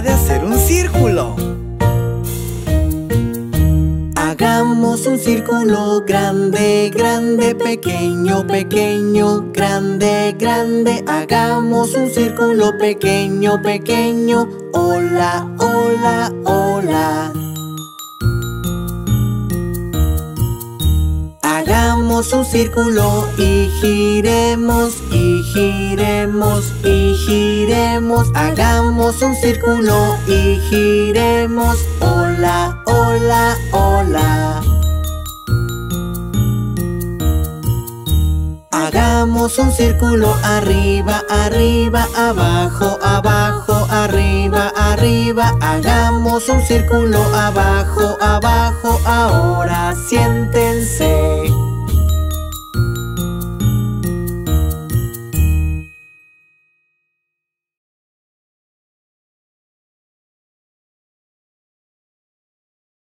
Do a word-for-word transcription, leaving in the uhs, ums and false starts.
manera de hacer un círculo. Hagamos un círculo grande, grande, pequeño, pequeño, grande, grande. Hagamos un círculo pequeño, pequeño. Hola, hola, hola. Hagamos un círculo y giremos, y giremos, y giremos. Hagamos un círculo y giremos. Hola, hola, hola. Hagamos un círculo arriba, arriba, abajo, abajo, arriba, arriba. Hagamos un círculo abajo, abajo. Ahora siéntense.